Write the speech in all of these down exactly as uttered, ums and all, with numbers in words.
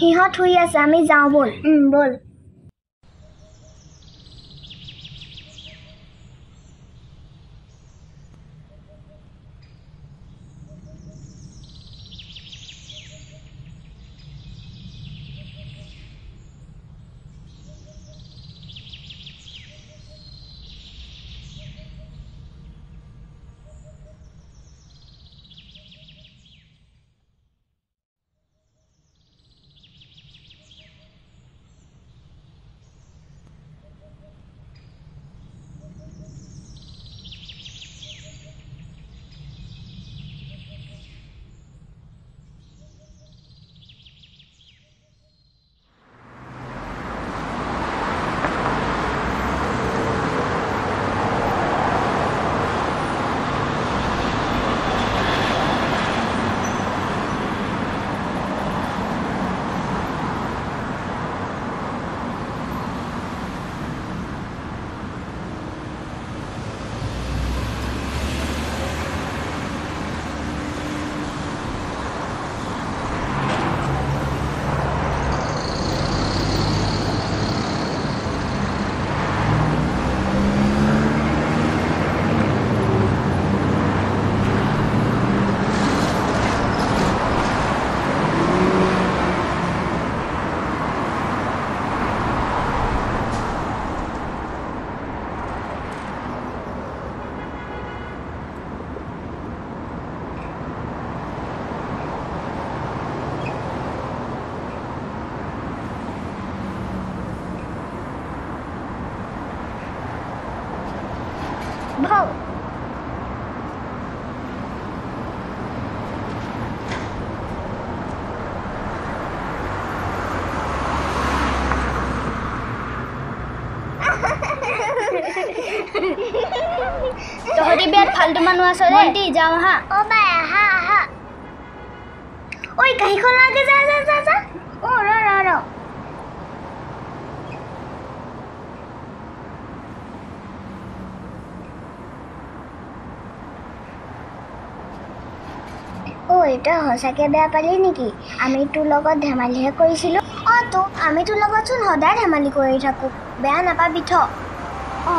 সিহঁত শুই আছে, আমি যাওঁ বল। উম বল। तोहरी बेर फालतू मनुआ सो दे जाओ। हां ओ बे हां हां ओए कहीं को लागे जा जा जा जा ओ रो रो रो ओ एटा हसाके बेया पाली नेकी आमी तो लगत धमालिहे करिसिलो। ओ तो आमी तो लगत सुन हदाय धमाली करि थाकु, बेया नापाबि थ। ओ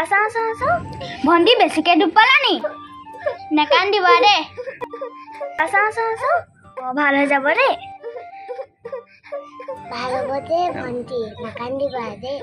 ला सा सा सा भंडी बेसिके डुपला नी ना कान दिबा रे ला सा सा सा भालो जाबो रे भालो बते भंडी ना कान दिबा रे।